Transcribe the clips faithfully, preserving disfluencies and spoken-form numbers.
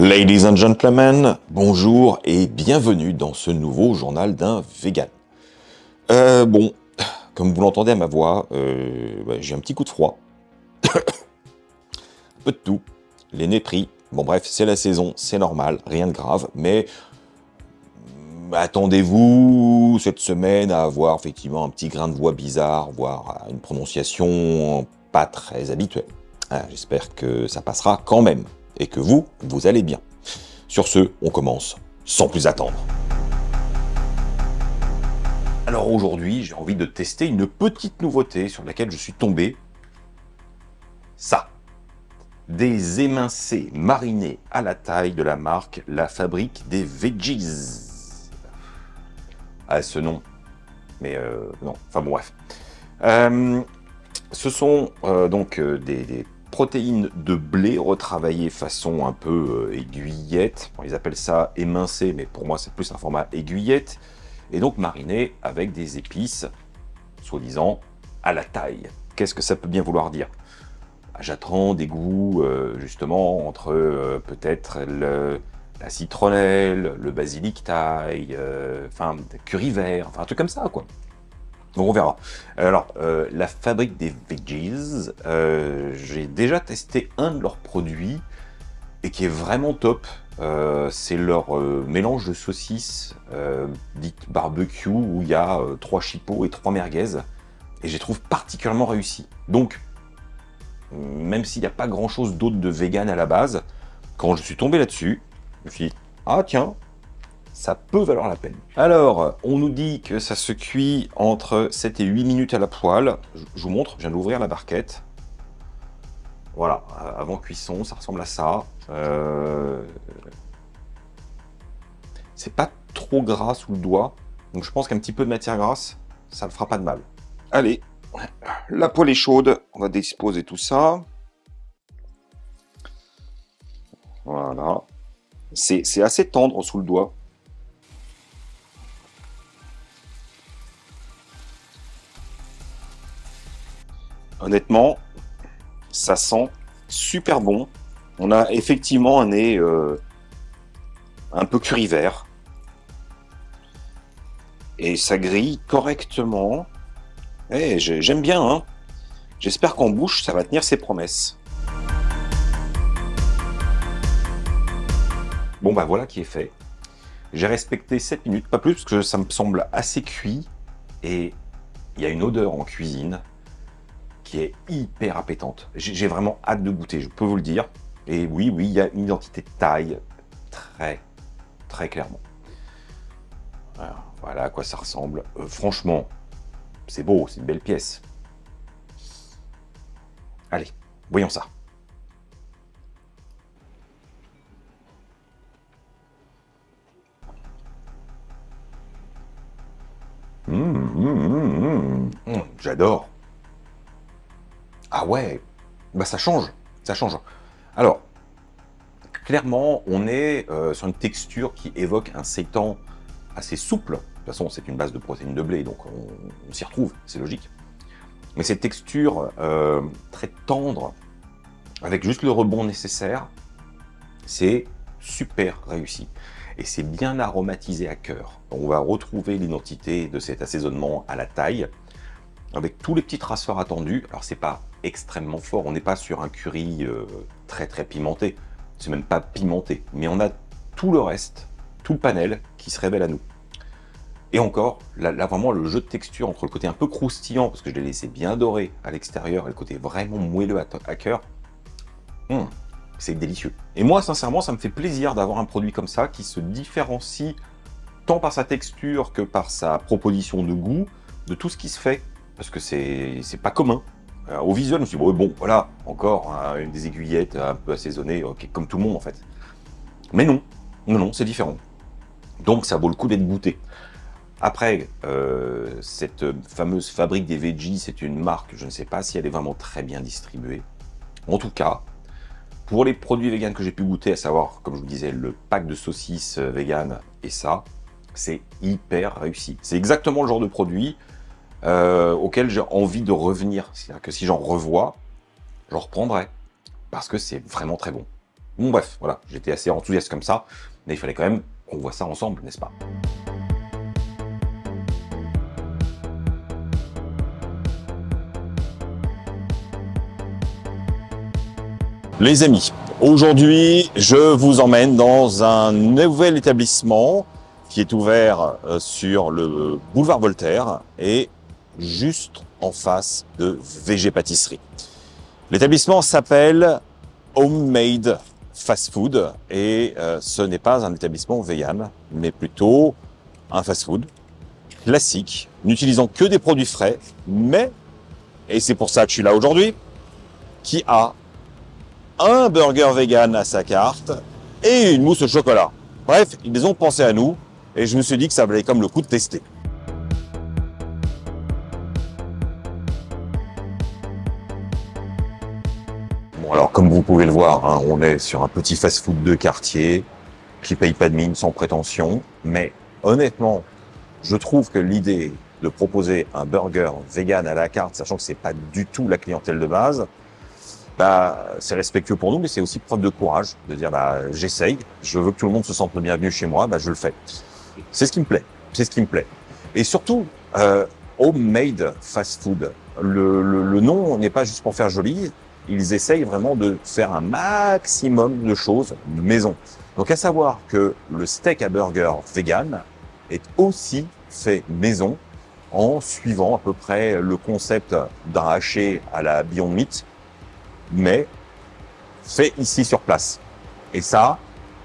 Ladies and gentlemen, bonjour et bienvenue dans ce nouveau journal d'un vegan. Euh, bon, comme vous l'entendez à ma voix, euh, bah, j'ai un petit coup de froid. Un peu de tout, les nez pris. Bon bref, c'est la saison, c'est normal, rien de grave, mais attendez-vous cette semaine à avoir effectivement un petit grain de voix bizarre, voire une prononciation pas très habituelle. Ah, j'espère que ça passera quand même, et que vous, vous allez bien. Sur ce, on commence sans plus attendre. Alors aujourd'hui, j'ai envie de tester une petite nouveauté sur laquelle je suis tombé. Ça. Des émincés marinés à la taille de la marque La Fabrique des Veggies. Ah, ce nom. Mais euh, non, enfin bon, bref. Euh, ce sont euh, donc euh, des, des protéines de blé retravaillées façon un peu euh, aiguillette. Bon, ils appellent ça émincé, mais pour moi c'est plus un format aiguillette. Et donc marinées avec des épices, soi-disant, à la taille. Qu'est-ce que ça peut bien vouloir dire? J'attends des goûts, euh, justement, entre euh, peut-être le... la citronnelle, le basilic thaï, euh, enfin, curry vert, enfin, un truc comme ça, quoi. Donc, on verra. Alors, euh, La Fabrique des Veggies, euh, j'ai déjà testé un de leurs produits et qui est vraiment top. Euh, c'est leur euh, mélange de saucisses euh, dites barbecue où il y a euh, trois chipots et trois merguez. Et je les trouve particulièrement réussis. Donc, même s'il n'y a pas grand-chose d'autre de vegan à la base, quand je suis tombé là-dessus, je me suis dit, ah tiens, ça peut valoir la peine. Alors, on nous dit que ça se cuit entre sept et huit minutes à la poêle. Je, je vous montre, je viens d'ouvrir la barquette. Voilà, avant cuisson, ça ressemble à ça. Euh... C'est pas trop gras sous le doigt. Donc je pense qu'un petit peu de matière grasse, ça ne fera pas de mal. Allez, la poêle est chaude. On va disposer tout ça. Voilà. C'est assez tendre sous le doigt. Honnêtement, ça sent super bon. On a effectivement un nez euh, un peu curry vert. Et ça grille correctement. Hey, j'aime bien, hein. J'espère qu'en bouche, ça va tenir ses promesses. Bon bah voilà qui est fait. J'ai respecté sept minutes, pas plus, parce que ça me semble assez cuit. Et il y a une odeur en cuisine qui est hyper appétante. J'ai vraiment hâte de goûter, je peux vous le dire. Et oui, oui, il y a une identité de taille, très, très clairement. Alors, voilà à quoi ça ressemble. Euh, franchement, c'est beau, c'est une belle pièce. Allez, voyons ça. Mmh, mmh, mmh, mmh, j'adore. Ah ouais, bah ça change, ça change. Alors, clairement, on est euh, sur une texture qui évoque un seitan assez souple. De toute façon, c'est une base de protéines de blé, donc on, on s'y retrouve, c'est logique. Mais cette texture euh, très tendre, avec juste le rebond nécessaire, c'est super réussi. Et c'est bien aromatisé à cœur. On va retrouver l'identité de cet assaisonnement à la taille avec tous les petits traceurs attendus. Alors c'est pas extrêmement fort, on n'est pas sur un curry euh, très très pimenté, c'est même pas pimenté, mais on a tout le reste, tout le panel qui se révèle à nous. Et encore, là, là vraiment le jeu de texture entre le côté un peu croustillant, parce que je l'ai laissé bien doré à l'extérieur, et le côté vraiment moelleux à, à cœur, mmh. C'est délicieux. Et moi, sincèrement, ça me fait plaisir d'avoir un produit comme ça qui se différencie tant par sa texture que par sa proposition de goût de tout ce qui se fait, parce que c'est pas commun. Alors, au visuel, je me suis dit, bon, bon voilà, encore hein, une des aiguillettes un peu assaisonnées, okay, comme tout le monde en fait. Mais non, non, non, c'est différent. Donc ça vaut le coup d'être goûté. Après, euh, cette fameuse Fabrique des Veggies, c'est une marque, je ne sais pas si elle est vraiment très bien distribuée. En tout cas, pour les produits véganes que j'ai pu goûter, à savoir, comme je vous disais, le pack de saucisses véganes et ça, c'est hyper réussi. C'est exactement le genre de produit euh, auquel j'ai envie de revenir. C'est-à-dire que si j'en revois, j'en reprendrai parce que c'est vraiment très bon. Bon bref, voilà, j'étais assez enthousiaste comme ça, mais il fallait quand même qu'on voit ça ensemble, n'est-ce pas? Les amis, aujourd'hui, je vous emmène dans un nouvel établissement qui est ouvert sur le boulevard Voltaire et juste en face de V G Pâtisserie. L'établissement s'appelle Homemade Fast Food et ce n'est pas un établissement vegan, mais plutôt un fast food classique, n'utilisant que des produits frais, mais, et c'est pour ça que je suis là aujourd'hui, qui a un burger vegan à sa carte et une mousse au chocolat. Bref, ils ont pensé à nous et je me suis dit que ça valait comme le coup de tester. Bon, alors comme vous pouvez le voir, hein, on est sur un petit fast-food de quartier qui paye pas de mine, sans prétention, mais honnêtement, je trouve que l'idée de proposer un burger vegan à la carte, sachant que c'est pas du tout la clientèle de base, bah, c'est respectueux pour nous, mais c'est aussi preuve de courage, de dire bah, j'essaye, je veux que tout le monde se sente bienvenu chez moi, bah, je le fais. C'est ce qui me plaît, c'est ce qui me plaît. Et surtout, euh, Homemade Fast Food, le, le, le nom n'est pas juste pour faire joli, ils essayent vraiment de faire un maximum de choses maison. Donc à savoir que le steak à burger vegan est aussi fait maison en suivant à peu près le concept d'un haché à la Beyond Meat, mais fait ici sur place. Et ça,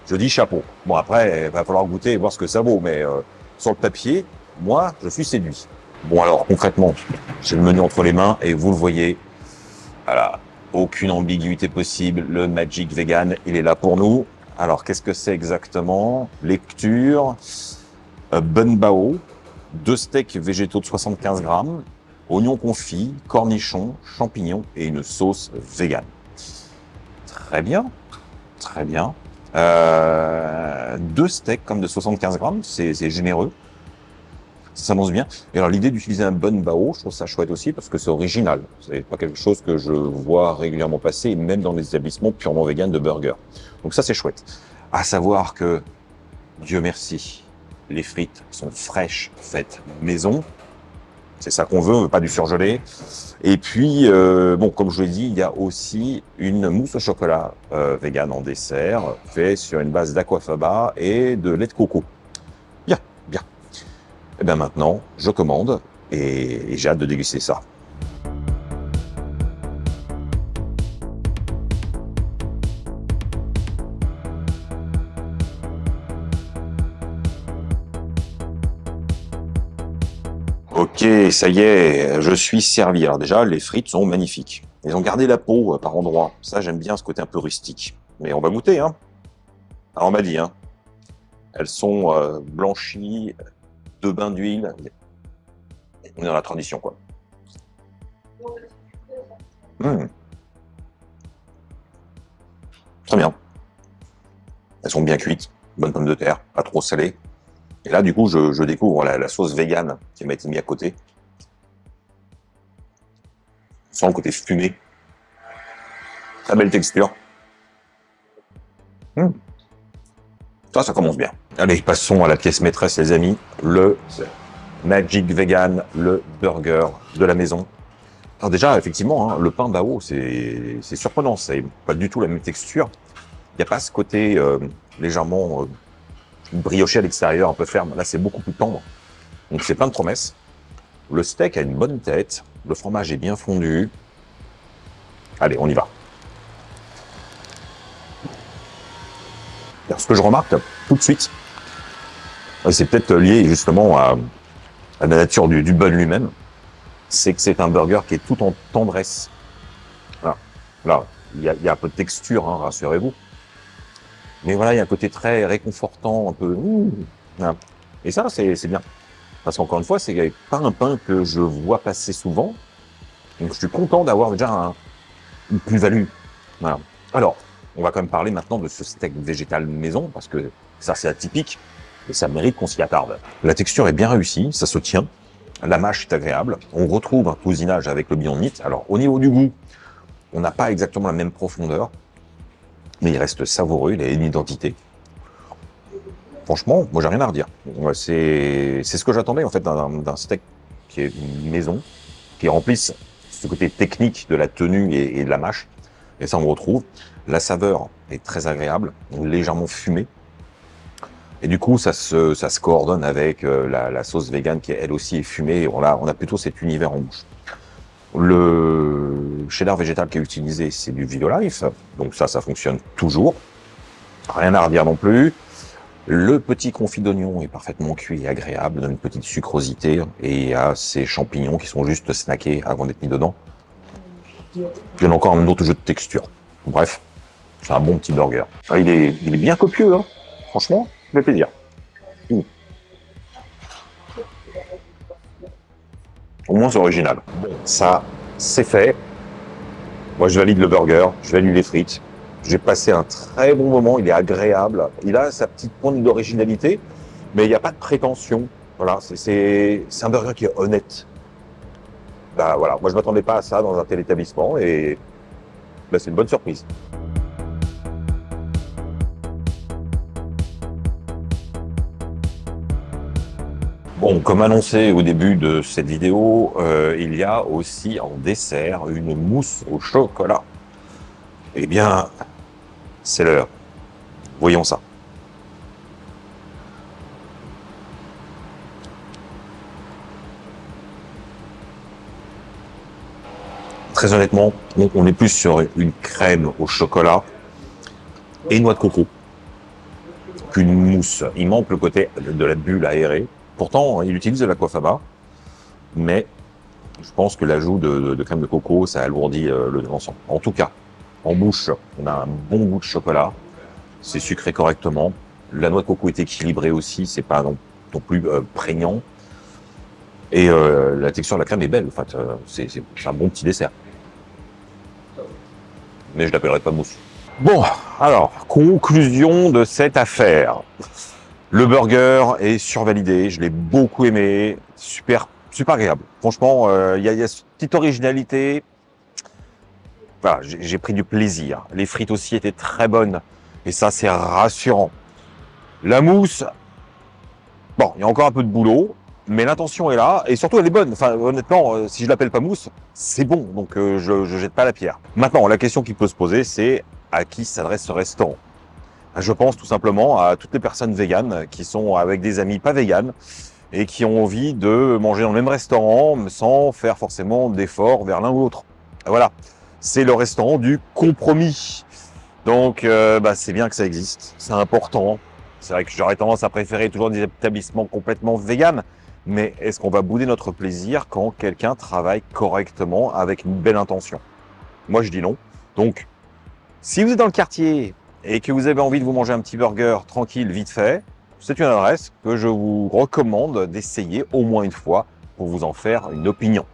je dis chapeau. Bon, après, il va falloir goûter et voir ce que ça vaut, mais euh, sur le papier, moi, je suis séduit. Bon, alors, concrètement, j'ai le menu entre les mains et vous le voyez, voilà, aucune ambiguïté possible, le Magic Vegan, il est là pour nous. Alors, qu'est-ce que c'est exactement? Lecture, euh, bun bao, deux steaks végétaux de soixante-quinze grammes, oignons confits, cornichons, champignons et une sauce végane. Très bien, très bien. Euh, deux steaks comme de soixante-quinze grammes, c'est généreux. Ça s'annonce bien. Et alors l'idée d'utiliser un bun bao, je trouve ça chouette aussi parce que c'est original. C'est pas quelque chose que je vois régulièrement passer, même dans les établissements purement véganes de burgers. Donc ça c'est chouette. À savoir que, Dieu merci, les frites sont fraîches, faites maison. C'est ça qu'on veut, on veut pas du surgelé. Et puis, euh, bon, comme je l'ai dit, il y a aussi une mousse au chocolat euh, vegan en dessert, faite sur une base d'aquafaba et de lait de coco. Bien, bien. Et bien maintenant, je commande et, et j'ai hâte de déguster ça. Ok, ça y est, je suis servi. Alors déjà, les frites sont magnifiques. Ils ont gardé la peau par endroits. Ça, j'aime bien ce côté un peu rustique. Mais on va goûter, hein. Alors, on m'a dit, hein. Elles sont euh, blanchies, deux bains d'huile. On est dans la tradition, quoi. Mmh. Très bien. Elles sont bien cuites. Bonne pomme de terre, pas trop salée. Et là, du coup, je, je découvre la, la sauce végane qui m'a été mise à côté. Sans le côté fumé. Très belle texture. Mmh. Ça, ça commence bien. Allez, passons à la pièce maîtresse, les amis. Le Magic Vegan, le burger de la maison. Alors déjà, effectivement, hein, le pain bao, c'est surprenant. C'est pas du tout la même texture. Il n'y a pas ce côté euh, légèrement... Euh, brioché à l'extérieur, un peu ferme. Là, c'est beaucoup plus tendre. Donc, c'est plein de promesses. Le steak a une bonne tête. Le fromage est bien fondu. Allez, on y va. Alors, ce que je remarque tout de suite, c'est peut-être lié justement à, à la nature du, du bun lui-même, c'est que c'est un burger qui est tout en tendresse. Voilà. Là, il y a, y a un peu de texture, hein, rassurez-vous. Mais voilà, il y a un côté très réconfortant, un peu... Et ça, c'est bien. Parce qu'encore une fois, c'est pas un pain que je vois passer souvent. Donc, je suis content d'avoir déjà un, une plus-value. Voilà. Alors, on va quand même parler maintenant de ce steak végétal maison, parce que ça, c'est atypique, et ça mérite qu'on s'y attarde. La texture est bien réussie, ça se tient. La mâche est agréable. On retrouve un cousinage avec le Beyond Meat. Alors, au niveau du goût, on n'a pas exactement la même profondeur. mais il reste savoureux, il a une identité. Franchement, moi j'ai rien à redire. C'est ce que j'attendais en fait d'un steak qui est une maison, qui remplisse ce côté technique de la tenue et, et de la mâche. Et ça on retrouve. La saveur est très agréable, légèrement fumée. Et du coup, ça se, ça se coordonne avec la, la sauce végane qui elle aussi est fumée. Et on, a, on a plutôt cet univers en bouche. Le cheddar végétal qui est utilisé, c'est du Violife. Donc ça, ça fonctionne toujours. Rien à redire non plus. Le petit confit d'oignon est parfaitement cuit et agréable, donne une petite sucrosité, et il y a ces champignons qui sont juste snackés avant d'être mis dedans. Il y en a encore un autre jeu de texture. Bref, c'est un bon petit burger. Ah, il, est, il est bien copieux, hein. Franchement, ça fait plaisir. Mmh. Au moins c'est original. Ça, c'est fait. Moi je valide le burger, je valide les frites. J'ai passé un très bon moment, il est agréable. Il a sa petite pointe d'originalité, mais il n'y a pas de prétention. Voilà, c'est un burger qui est honnête. Bah ben, voilà, moi je m'attendais pas à ça dans un tel établissement et ben, c'est une bonne surprise. Bon, comme annoncé au début de cette vidéo, euh, il y a aussi en dessert une mousse au chocolat. Eh bien, c'est l'heure. Voyons ça. Très honnêtement, on est plus sur une crème au chocolat et noix de coco qu'une mousse. Il manque le côté de la bulle aérée. Pourtant, il utilise de l'aquafaba, mais je pense que l'ajout de, de, de crème de coco, ça alourdit le l'ensemble. En tout cas, en bouche, on a un bon goût de chocolat, c'est sucré correctement. La noix de coco est équilibrée aussi, c'est pas non, non plus euh, prégnant. Et euh, la texture de la crème est belle, en fait, euh, c'est un bon petit dessert. Mais je l'appellerai pas mousse. Bon, alors, conclusion de cette affaire. Le burger est survalidé, je l'ai beaucoup aimé, super, super agréable. Franchement, il euh, y, y a cette petite originalité. Voilà, j'ai pris du plaisir. Les frites aussi étaient très bonnes. Et ça, c'est rassurant. La mousse, bon, il y a encore un peu de boulot, mais l'intention est là. Et surtout, elle est bonne. Enfin, honnêtement, si je l'appelle pas mousse, c'est bon. Donc, euh, je, je jette pas la pierre. Maintenant, la question qui peut se poser, c'est à qui s'adresse ce restaurant? Je pense tout simplement à toutes les personnes véganes qui sont avec des amis pas véganes et qui ont envie de manger dans le même restaurant sans faire forcément d'efforts vers l'un ou l'autre. Voilà. C'est le restaurant du compromis. Donc, euh, bah, c'est bien que ça existe. C'est important. C'est vrai que j'aurais tendance à préférer toujours des établissements complètement véganes. Mais est-ce qu'on va bouder notre plaisir quand quelqu'un travaille correctement avec une belle intention? Moi, je dis non. Donc, si vous êtes dans le quartier et que vous avez envie de vous manger un petit burger tranquille, vite fait, c'est une adresse que je vous recommande d'essayer au moins une fois pour vous en faire une opinion.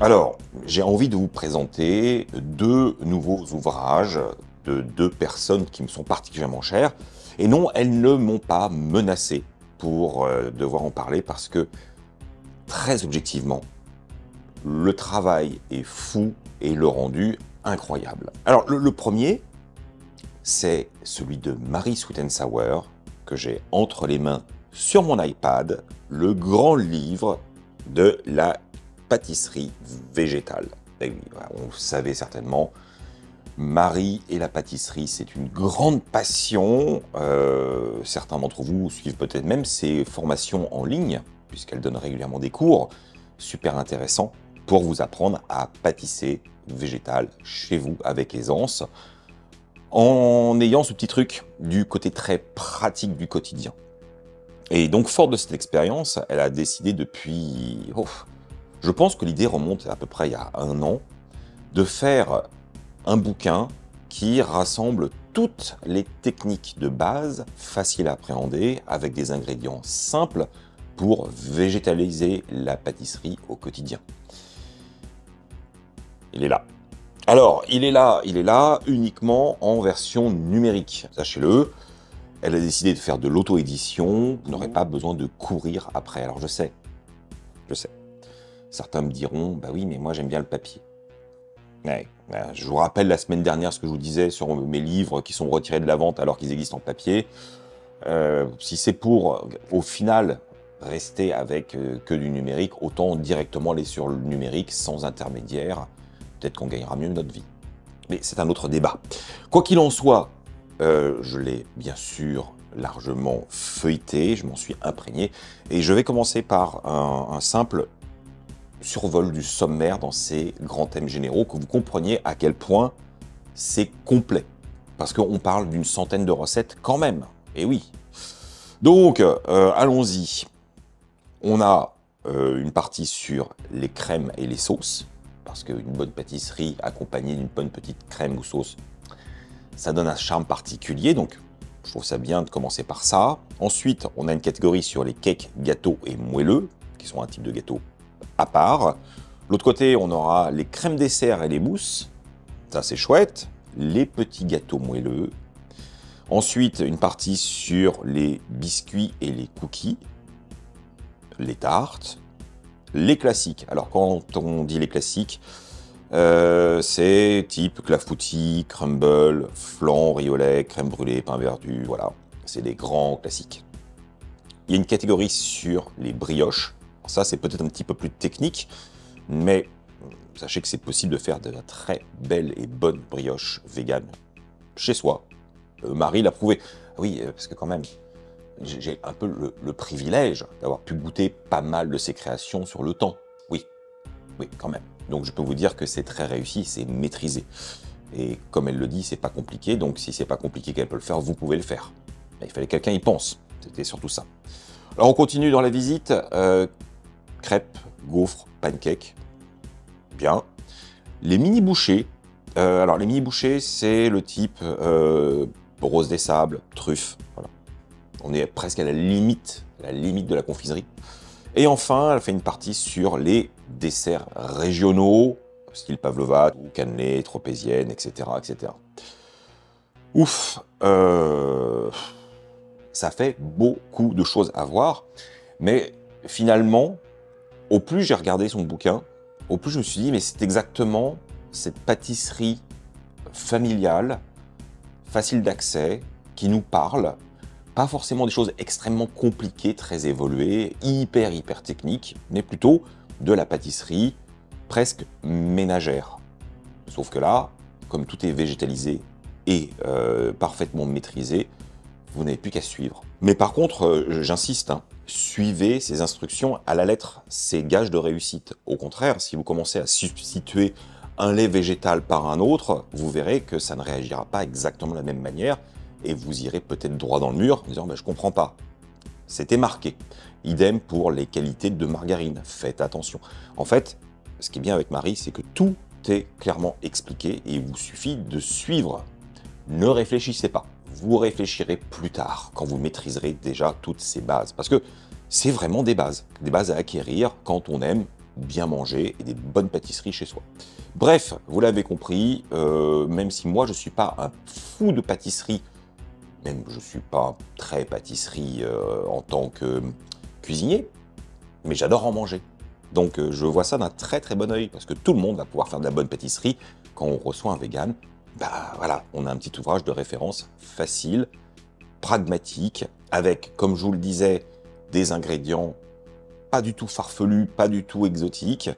Alors, j'ai envie de vous présenter deux nouveaux ouvrages de deux personnes qui me sont particulièrement chères. Et non, elles ne m'ont pas menacé pour devoir en parler parce que, très objectivement, le travail est fou et le rendu incroyable. Alors, le, le premier, c'est celui de Marie Sweet and Sour que j'ai entre les mains sur mon iPad, le grand livre de la pâtisserie végétale. Et oui, on le savait certainement, Marie et la pâtisserie, c'est une grande passion. Euh, certains d'entre vous suivent peut-être même ses formations en ligne, puisqu'elle donne régulièrement des cours super intéressants pour vous apprendre à pâtisser végétal chez vous avec aisance, en ayant ce petit truc du côté très pratique du quotidien. Et donc, fort de cette expérience, elle a décidé depuis... Oh, je pense que l'idée remonte à peu près il y a un an, de faire un bouquin qui rassemble toutes les techniques de base, faciles à appréhender, avec des ingrédients simples pour végétaliser la pâtisserie au quotidien. Il est là. Alors, il est là, il est là uniquement en version numérique, sachez-le. Elle a décidé de faire de l'auto-édition, vous n'aurez pas besoin de courir après. Alors je sais, je sais. Certains me diront, bah oui, mais moi j'aime bien le papier. Ouais. Je vous rappelle la semaine dernière ce que je vous disais sur mes livres qui sont retirés de la vente alors qu'ils existent en papier. Euh, si c'est pour, au final, rester avec euh, que du numérique, autant directement aller sur le numérique sans intermédiaire. Peut-être qu'on gagnera mieux notre vie. Mais c'est un autre débat. Quoi qu'il en soit, euh, je l'ai bien sûr largement feuilleté, je m'en suis imprégné. Et je vais commencer par un, un simple survol du sommaire dans ces grands thèmes généraux, que vous compreniez à quel point c'est complet. Parce qu'on parle d'une centaine de recettes quand même. Et oui. Donc, euh, allons-y. On a euh, une partie sur les crèmes et les sauces, parce qu'une bonne pâtisserie accompagnée d'une bonne petite crème ou sauce, ça donne un charme particulier, donc je trouve ça bien de commencer par ça. Ensuite, on a une catégorie sur les cakes, gâteaux et moelleux, qui sont un type de gâteau à part. L'autre côté, on aura les crèmes dessert et les mousses, ça c'est chouette, les petits gâteaux moelleux. Ensuite, une partie sur les biscuits et les cookies, les tartes, les classiques. Alors, quand on dit les classiques, euh, c'est type clafoutis, crumble, flan, riolet, crème brûlée, pain verdu, voilà. C'est des grands classiques. Il y a une catégorie sur les brioches. Alors ça, c'est peut-être un petit peu plus technique, mais sachez que c'est possible de faire de la très belle et bonne brioche vegan chez soi. Marie l'a prouvé. Oui, parce que quand même, j'ai un peu le, le privilège d'avoir pu goûter pas mal de ses créations sur le temps. Oui, oui, quand même. Donc je peux vous dire que c'est très réussi, c'est maîtrisé. Et comme elle le dit, c'est pas compliqué. Donc si c'est pas compliqué qu'elle peut le faire, vous pouvez le faire. Mais il fallait que quelqu'un y pense. C'était surtout ça. Alors on continue dans la visite. Euh, crêpes, gaufres, pancakes. Bien. Les mini bouchées. Euh, alors les mini bouchées, c'est le type. Euh, Rose des sables, truffe, voilà. On est presque à la limite, à la limite de la confiserie. Et enfin, elle fait une partie sur les desserts régionaux, style pavlova, ou cannelé, tropézienne, et cetera, et cetera. Ouf, euh, ça fait beaucoup de choses à voir, mais finalement, au plus j'ai regardé son bouquin, au plus je me suis dit, mais c'est exactement cette pâtisserie familiale facile d'accès, qui nous parle, pas forcément des choses extrêmement compliquées, très évoluées, hyper, hyper techniques, mais plutôt de la pâtisserie presque ménagère. Sauf que là, comme tout est végétalisé et euh, parfaitement maîtrisé, vous n'avez plus qu'à suivre. Mais par contre, euh, j'insiste, hein, suivez ces instructions à la lettre, c'est gage de réussite. Au contraire, si vous commencez à substituer un lait végétal par un autre, vous verrez que ça ne réagira pas exactement de la même manière et vous irez peut-être droit dans le mur en disant ben, « je comprends pas, c'était marqué ». Idem pour les qualités de margarine, faites attention. En fait, ce qui est bien avec Marie, c'est que tout est clairement expliqué et il vous suffit de suivre. Ne réfléchissez pas, vous réfléchirez plus tard quand vous maîtriserez déjà toutes ces bases. Parce que c'est vraiment des bases, des bases à acquérir quand on aime bien manger et des bonnes pâtisseries chez soi. Bref, vous l'avez compris, euh, même si moi je ne suis pas un fou de pâtisserie, même je ne suis pas très pâtisserie euh, en tant que cuisinier, mais j'adore en manger. Donc euh, je vois ça d'un très très bon oeil, parce que tout le monde va pouvoir faire de la bonne pâtisserie. Quand on reçoit un vegan, bah voilà, on a un petit ouvrage de référence facile, pragmatique, avec, comme je vous le disais, des ingrédients pas du tout farfelus, pas du tout exotiques,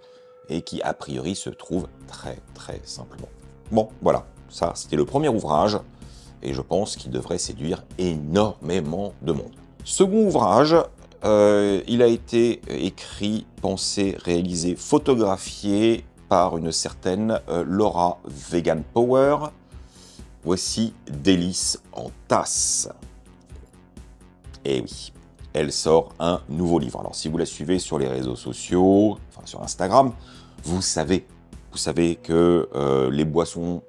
et qui a priori se trouve très très simplement. Bon, voilà, ça c'était le premier ouvrage, et je pense qu'il devrait séduire énormément de monde. Second ouvrage, euh, il a été écrit, pensé, réalisé, photographié par une certaine euh, Laura Vegan Power. Voici Délices en tasse. Eh oui, elle sort un nouveau livre. Alors si vous la suivez sur les réseaux sociaux, enfin sur Instagram, vous savez, vous savez que euh, les boissons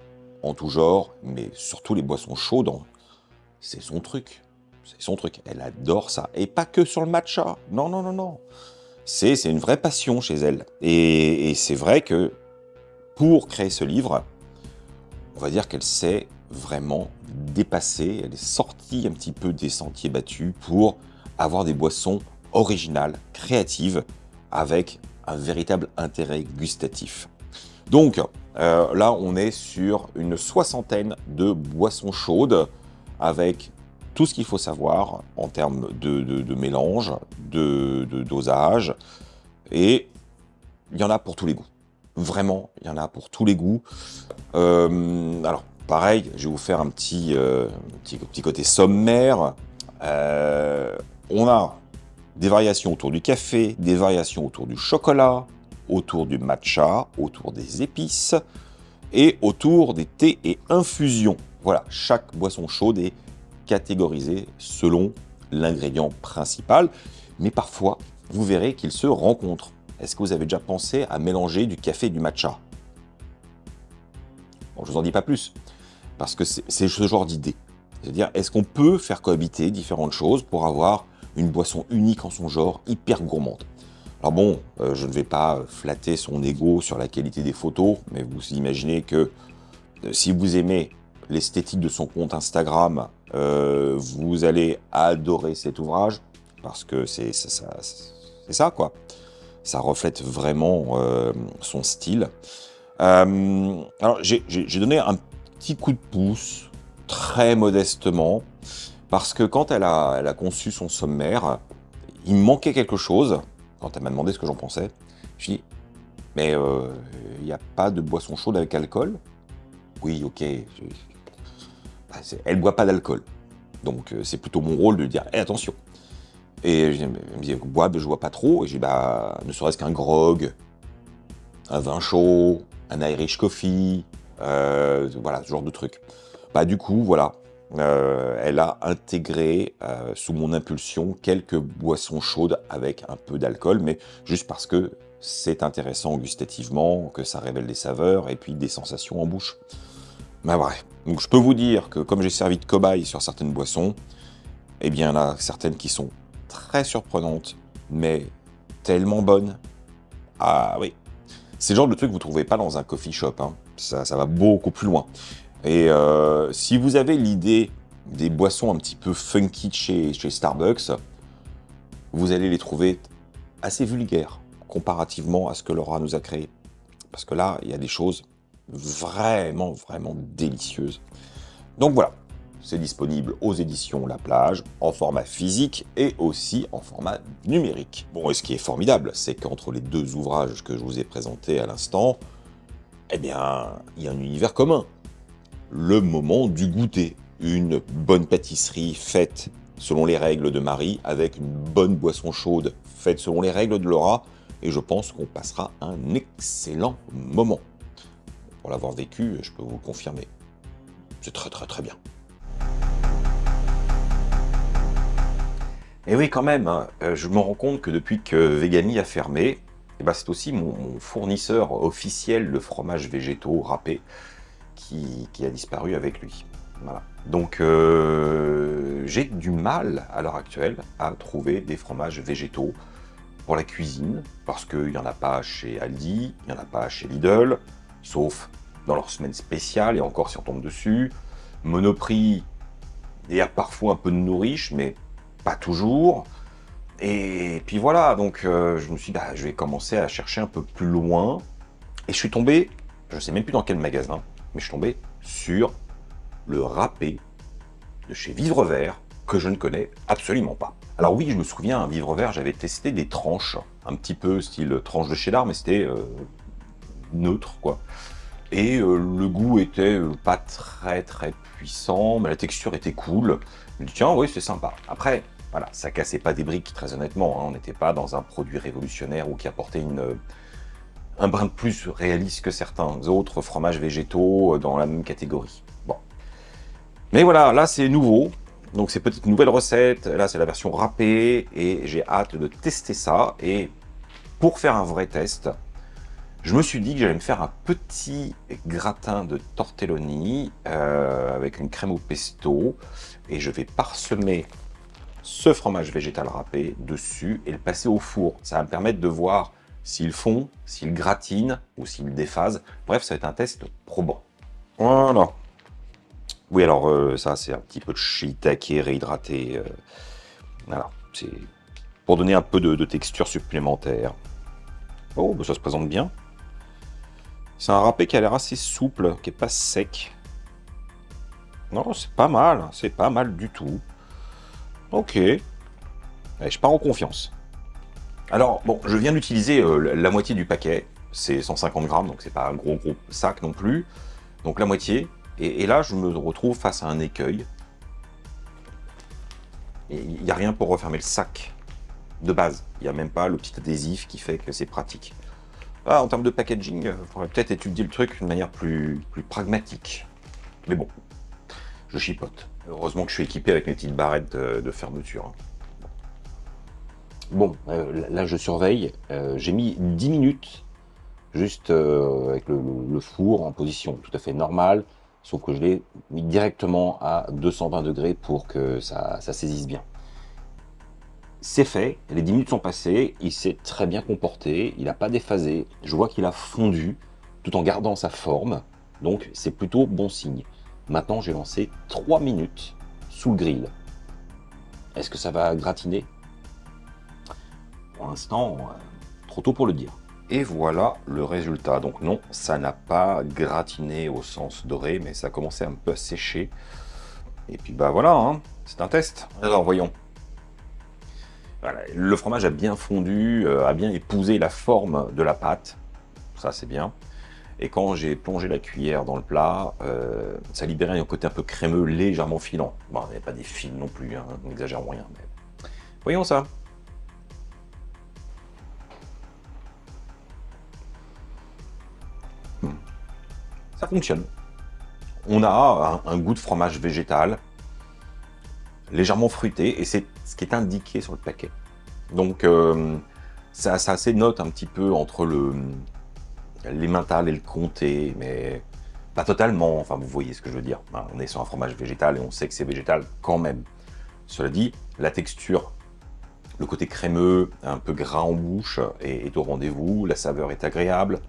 en tout genre, mais surtout les boissons chaudes, c'est son truc, c'est son truc. Elle adore ça, et pas que sur le matcha, non, non, non, non. C'est une vraie passion chez elle, et, et c'est vrai que pour créer ce livre, on va dire qu'elle s'est vraiment dépassée, elle est sortie un petit peu des sentiers battus pour avoir des boissons originales, créatives, avec un véritable intérêt gustatif. Donc, Euh, là, on est sur une soixantaine de boissons chaudes avec tout ce qu'il faut savoir en termes de, de, de mélange, de, de dosage. Et il y en a pour tous les goûts. Vraiment, il y en a pour tous les goûts. Euh, alors, pareil, je vais vous faire un petit, euh, petit, petit côté sommaire. Euh, on a des variations autour du café, des variations autour du chocolat, autour du matcha, autour des épices et autour des thés et infusions. Voilà, chaque boisson chaude est catégorisée selon l'ingrédient principal, mais parfois, vous verrez qu'ils se rencontrent. Est-ce que vous avez déjà pensé à mélanger du café et du matcha? Bon, je ne vous en dis pas plus, parce que c'est ce genre d'idée. C'est-à-dire, est-ce qu'on peut faire cohabiter différentes choses pour avoir une boisson unique en son genre, hyper gourmande? Alors bon, euh, je ne vais pas flatter son ego sur la qualité des photos, mais vous imaginez que euh, si vous aimez l'esthétique de son compte Instagram, euh, vous allez adorer cet ouvrage, parce que c'est ça, ça, ça, quoi. Ça reflète vraiment euh, son style. Euh, alors, j'ai donné un petit coup de pouce, très modestement, parce que quand elle a, elle a conçu son sommaire, il manquait quelque chose. Quand elle m'a demandé ce que j'en pensais, je dis mais il euh, n'y a pas de boisson chaude avec alcool? Oui, ok. Je... Elle ne boit pas d'alcool. Donc, c'est plutôt mon rôle de dire hey, attention. Et je, elle me disait bois, mais je ne bois pas trop. Et je dis bah, ne serait-ce qu'un grog, un vin chaud, un Irish coffee, euh, voilà, ce genre de truc. Bah, du coup, voilà. Euh, elle a intégré euh, sous mon impulsion quelques boissons chaudes avec un peu d'alcool, mais juste parce que c'est intéressant gustativement, que ça révèle des saveurs et puis des sensations en bouche. Mais bref, donc je peux vous dire que comme j'ai servi de cobaye sur certaines boissons, eh bien il y en a certaines qui sont très surprenantes, mais tellement bonnes. Ah oui, c'est le genre de truc que vous ne trouvez pas dans un coffee shop, hein. Ça, ça va beaucoup plus loin. Et euh, si vous avez l'idée des boissons un petit peu funky chez, chez Starbucks, vous allez les trouver assez vulgaires comparativement à ce que Laura nous a créé. Parce que là, il y a des choses vraiment, vraiment délicieuses. Donc voilà, c'est disponible aux éditions La Plage, en format physique et aussi en format numérique. Bon, et ce qui est formidable, c'est qu'entre les deux ouvrages que je vous ai présentés à l'instant, eh bien, il y a un univers commun. Le moment du goûter. Une bonne pâtisserie faite selon les règles de Marie, avec une bonne boisson chaude faite selon les règles de Laura, et je pense qu'on passera un excellent moment. Pour l'avoir vécu, je peux vous le confirmer. C'est très très très bien. Et oui quand même, hein, je me rends compte que depuis que Vegani a fermé, eh ben, c'est aussi mon, mon fournisseur officiel de fromages végétaux râpés Qui, qui a disparu avec lui. Voilà. Donc euh, j'ai du mal à l'heure actuelle à trouver des fromages végétaux pour la cuisine, parce qu'il n'y en a pas chez Aldi, il n'y en a pas chez Lidl, sauf dans leur semaine spéciale, et encore si on tombe dessus. Monoprix, il y a parfois un peu de nourriche, mais pas toujours. Et puis voilà, donc euh, je me suis dit, bah, je vais commencer à chercher un peu plus loin, et je suis tombé, je ne sais même plus dans quel magasin, mais je suis tombé sur le râpé de chez Vivre Vert, que je ne connais absolument pas. Alors oui, je me souviens, à Vivre Vert, j'avais testé des tranches, un petit peu style tranche de cheddar, mais c'était euh, neutre, quoi. Et euh, le goût était euh, pas très très puissant, mais la texture était cool. Je me dis, tiens, oui, c'est sympa. Après, voilà, ça cassait pas des briques, très honnêtement, hein. On n'était pas dans un produit révolutionnaire ou qui apportait une... Euh, un brin de plus réaliste que certains autres fromages végétaux dans la même catégorie. Bon. Mais voilà, là c'est nouveau. Donc c'est peut-être une nouvelle recette. Là c'est la version râpée et j'ai hâte de tester ça. Et pour faire un vrai test, je me suis dit que j'allais me faire un petit gratin de tortelloni euh, avec une crème au pesto. Et je vais parsemer ce fromage végétal râpé dessus et le passer au four. Ça va me permettre de voir s'ils font, s'ils gratinent ou s'ils déphasent. Bref, ça va être un test probant. Voilà. Oui, alors euh, ça, c'est un petit peu de shiitake réhydraté. Euh, voilà, c'est pour donner un peu de, de texture supplémentaire. Oh, bah, ça se présente bien. C'est un râpé qui a l'air assez souple, qui n'est pas sec. Non, c'est pas mal, c'est pas mal du tout. Ok. Allez, je pars en confiance. Alors, bon, je viens d'utiliser euh, la moitié du paquet. C'est cent cinquante grammes, donc c'est pas un gros gros sac non plus. Donc la moitié. Et, et là, je me retrouve face à un écueil. Il n'y a rien pour refermer le sac de base. Il n'y a même pas le petit adhésif qui fait que c'est pratique. Ah, en termes de packaging, il faudrait peut-être étudier le truc d'une manière plus, plus pragmatique. Mais bon, je chipote. Heureusement que je suis équipé avec mes petites barrettes de, de fermeture. Bon, euh, là je surveille. Euh, J'ai mis dix minutes juste euh, avec le, le four en position tout à fait normale. Sauf que je l'ai mis directement à deux cent vingt degrés pour que ça, ça saisisse bien. C'est fait, les dix minutes sont passées, il s'est très bien comporté, il n'a pas déphasé, je vois qu'il a fondu tout en gardant sa forme, donc c'est plutôt bon signe. Maintenant j'ai lancé trois minutes sous le grill. Est-ce que ça va gratiner? Pour l'instant, trop tôt pour le dire. Et voilà le résultat. Donc non, ça n'a pas gratiné au sens doré, mais ça a commencé un peu à sécher. Et puis bah voilà, hein, c'est un test. Alors voyons. Voilà, le fromage a bien fondu, euh, a bien épousé la forme de la pâte. Ça c'est bien. Et quand j'ai plongé la cuillère dans le plat, euh, ça libérait un côté un peu crémeux, légèrement filant. Bon, il n'y a pas des fils non plus, hein, n'exagérons rien. Mais... voyons ça. Ça fonctionne. On a un, un goût de fromage végétal, légèrement fruité, et c'est ce qui est indiqué sur le paquet. Donc euh, ça, ça s'énote un petit peu entre le l'emmental et le comté, mais pas totalement, enfin vous voyez ce que je veux dire. On est sur un fromage végétal et on sait que c'est végétal quand même. Cela dit, la texture, le côté crémeux, un peu gras en bouche est, est au rendez-vous, la saveur est agréable.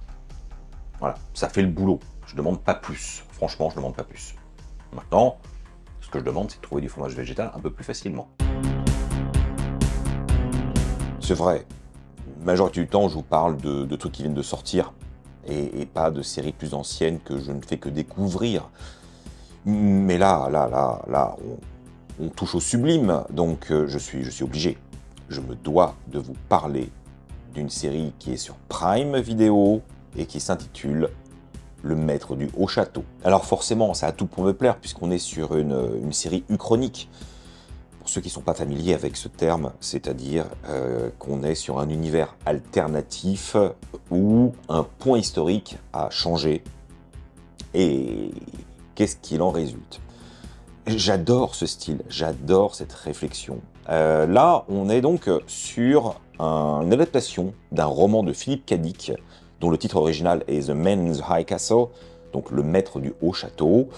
Voilà, ça fait le boulot. Je demande pas plus. Franchement, je demande pas plus. Maintenant, ce que je demande, c'est de trouver du fromage végétal un peu plus facilement. C'est vrai, la majorité du temps, je vous parle de, de trucs qui viennent de sortir et, et pas de séries plus anciennes que je ne fais que découvrir. Mais là, là, là, là, on, on touche au sublime, donc je suis, je suis obligé. Je me dois de vous parler d'une série qui est sur Prime vidéo et qui s'intitule Le Maître du Haut Château. Alors forcément, ça a tout pour me plaire, puisqu'on est sur une, une série uchronique. Pour ceux qui ne sont pas familiers avec ce terme, c'est-à-dire euh, qu'on est sur un univers alternatif où un point historique a changé. Et qu'est-ce qu'il en résulte? J'adore ce style, j'adore cette réflexion. Euh, là, on est donc sur un, une adaptation d'un roman de Philip K. Dick, dont le titre original est The Man in the High Castle, donc le maître du haut château.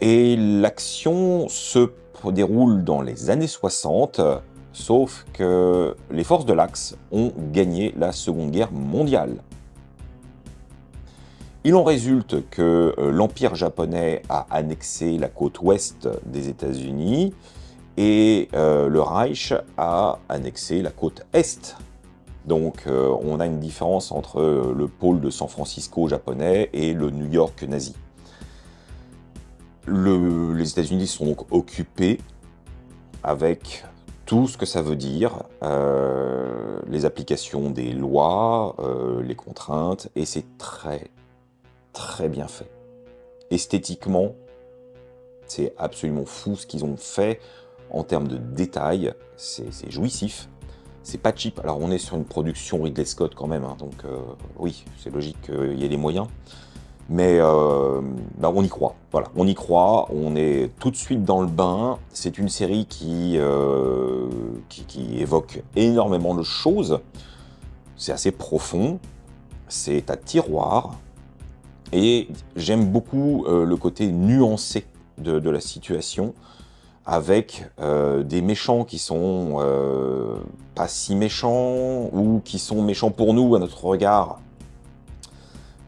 Et l'action se déroule dans les années soixante, sauf que les forces de l'Axe ont gagné la Seconde Guerre mondiale. Il en résulte que l'Empire japonais a annexé la côte ouest des États-Unis et euh, le Reich a annexé la côte est. Donc euh, on a une différence entre euh, le pôle de San Francisco japonais et le New York nazi. Le, les États-Unis sont donc occupés avec tout ce que ça veut dire, euh, les applications des lois, euh, les contraintes, et c'est très très bien fait. Esthétiquement, c'est absolument fou ce qu'ils ont fait en termes de détails, c'est jouissif. C'est pas cheap, alors on est sur une production Ridley Scott quand même, hein, donc euh, oui, c'est logique qu'il y ait les moyens, mais euh, bah, on y croit, voilà, on y croit, on est tout de suite dans le bain, c'est une série qui, euh, qui, qui évoque énormément de choses, c'est assez profond, c'est à tiroir, et j'aime beaucoup euh, le côté nuancé de, de la situation, avec euh, des méchants qui sont euh, pas si méchants ou qui sont méchants pour nous à notre regard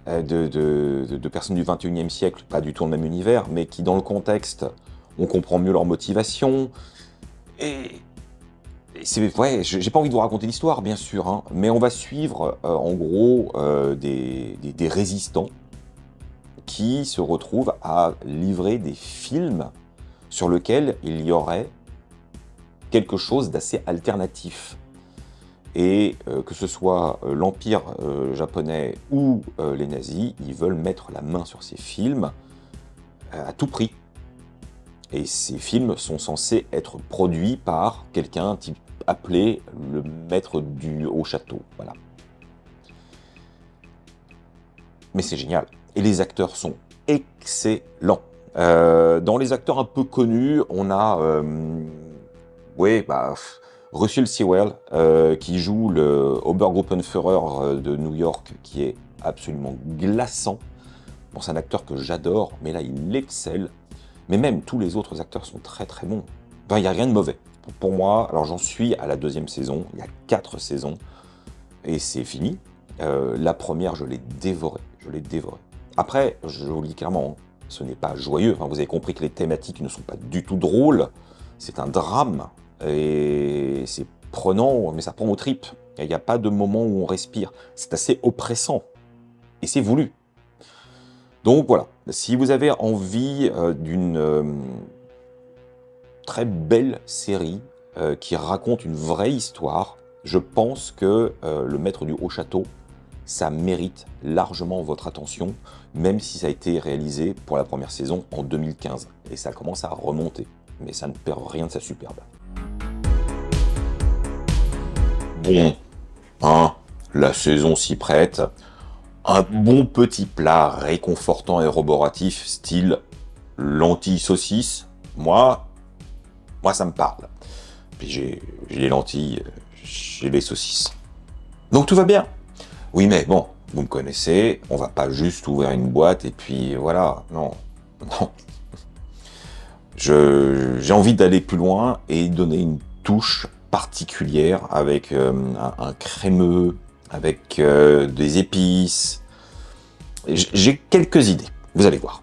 euh, de, de, de personnes du vingt et unième siècle, pas du tout le même univers, mais qui dans le contexte, on comprend mieux leur motivation. Et, et c'est ouais, j'ai pas envie de vous raconter l'histoire bien sûr, hein, mais on va suivre euh, en gros euh, des, des, des résistants qui se retrouve à livrer des films sur lesquels il y aurait quelque chose d'assez alternatif. Et euh, que ce soit euh, l'Empire euh, japonais ou euh, les nazis, ils veulent mettre la main sur ces films euh, à tout prix. Et ces films sont censés être produits par quelqu'un appelé le Maître du Haut Château. Voilà. Mais c'est génial. Et les acteurs sont excellents. Euh, dans les acteurs un peu connus, on a... Euh, oui, bah... Russell Sewell, euh, qui joue le Obergruppenführer de New York, qui est absolument glaçant. Bon, c'est un acteur que j'adore, mais là, il excelle. Mais même, tous les autres acteurs sont très très bons. Enfin, il n'y a rien de mauvais. Pour moi, alors j'en suis à la deuxième saison, il y a quatre saisons, et c'est fini. Euh, la première, je l'ai dévorée, je l'ai dévorée. Après, je vous le dis clairement, hein, ce n'est pas joyeux. Enfin, vous avez compris que les thématiques ne sont pas du tout drôles. C'est un drame. Et c'est prenant, mais ça prend aux tripes. Il n'y a pas de moment où on respire. C'est assez oppressant. Et c'est voulu. Donc voilà, si vous avez envie euh, d'une euh, très belle série euh, qui raconte une vraie histoire, je pense que euh, Le Maître du Haut Château, ça mérite largement votre attention, même si ça a été réalisé pour la première saison en deux mille quinze. Et ça commence à remonter, mais ça ne perd rien de sa superbe. Bon, hein, la saison s'y prête. Un bon petit plat réconfortant et roboratif, style lentilles saucisses. Moi, moi ça me parle. Puis j'ai les lentilles, j'ai les saucisses. Donc tout va bien. Oui, mais bon, vous me connaissez, on va pas juste ouvrir une boîte et puis voilà. Non, non. Je, j'ai envie d'aller plus loin et donner une touche particulière avec euh, un, un crémeux, avec euh, des épices. J'ai quelques idées, vous allez voir.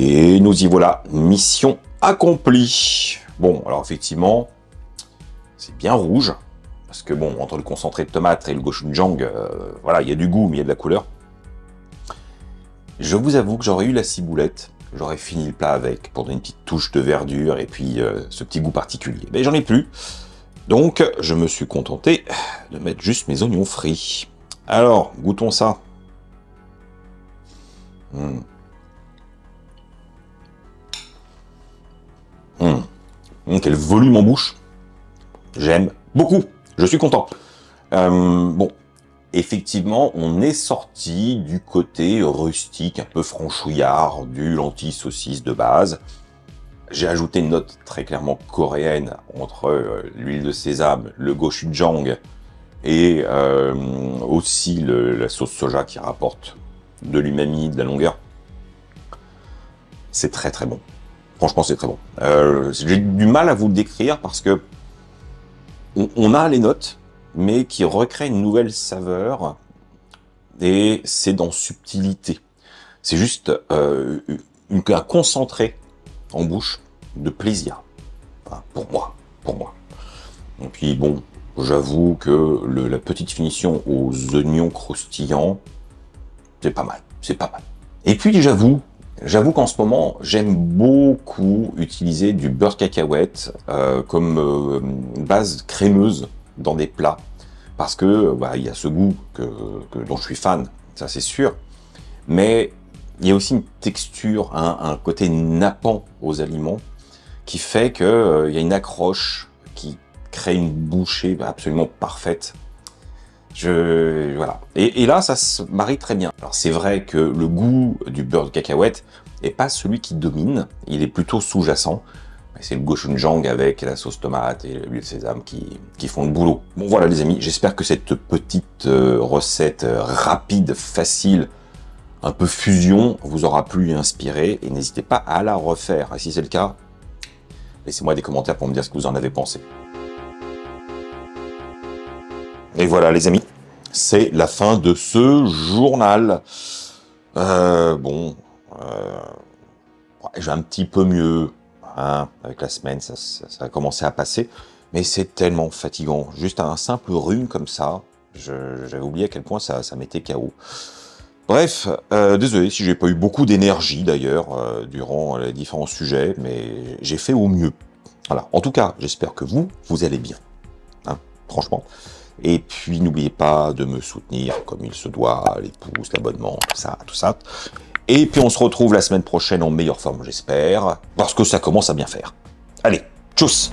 Et nous y voilà, mission accomplie. Bon, alors effectivement, c'est bien rouge, parce que bon, entre le concentré de tomate et le gochujang, euh, voilà, il y a du goût, mais il y a de la couleur. Je vous avoue que j'aurais eu la ciboulette, j'aurais fini le plat avec, pour donner une petite touche de verdure, et puis euh, ce petit goût particulier. Mais j'en ai plus, donc je me suis contenté de mettre juste mes oignons frits. Alors, goûtons ça. Mmh. Mmh, quel volume en bouche. J'aime beaucoup. Je suis content. Euh, bon, effectivement, on est sorti du côté rustique, un peu franchouillard, du lentille saucisse de base. J'ai ajouté une note très clairement coréenne entre l'huile de sésame, le gochujang et euh, aussi le, la sauce soja qui rapporte de l'umami, de la longueur. C'est très très bon. Franchement, c'est très bon. Euh, J'ai du mal à vous le décrire parce que on, on a les notes, mais qui recréent une nouvelle saveur et c'est dans subtilité. C'est juste euh, une, un concentré en bouche de plaisir. Enfin, pour moi, pour moi. Et puis bon, j'avoue que le, la petite finition aux oignons croustillants, C'est pas mal, c'est pas mal. Et puis j'avoue, j'avoue qu'en ce moment, j'aime beaucoup utiliser du beurre cacahuète euh, comme euh, base crémeuse dans des plats. Parce que bah, y a ce goût que, que, dont je suis fan, ça c'est sûr. Mais il y a aussi une texture, hein, un côté nappant aux aliments qui fait qu'il euh, y a une accroche qui crée une bouchée absolument parfaite. Je, voilà. Et, et là, ça se marie très bien. Alors c'est vrai que le goût du beurre de cacahuète n'est pas celui qui domine, il est plutôt sous-jacent. C'est le gochujang avec la sauce tomate et l'huile de sésame qui, qui font le boulot. Bon voilà les amis, j'espère que cette petite euh, recette euh, rapide, facile, un peu fusion, vous aura plu et inspiré. Et n'hésitez pas à la refaire. Et si c'est le cas, laissez-moi des commentaires pour me dire ce que vous en avez pensé. Et voilà les amis, c'est la fin de ce journal. Euh, bon, euh, j'ai un petit peu mieux, hein, avec la semaine, ça, ça, ça a commencé à passer. Mais c'est tellement fatigant. Juste un simple rhume comme ça, j'avais oublié à quel point ça, ça m'était K O. Bref, euh, désolé si j'ai pas eu beaucoup d'énergie d'ailleurs euh, durant les différents sujets, mais j'ai fait au mieux. Voilà. En tout cas, j'espère que vous, vous allez bien. Hein, franchement. Et puis, n'oubliez pas de me soutenir comme il se doit, les pouces, l'abonnement, tout ça, tout ça. Et puis, on se retrouve la semaine prochaine en meilleure forme, j'espère, parce que ça commence à bien faire. Allez, tchuss!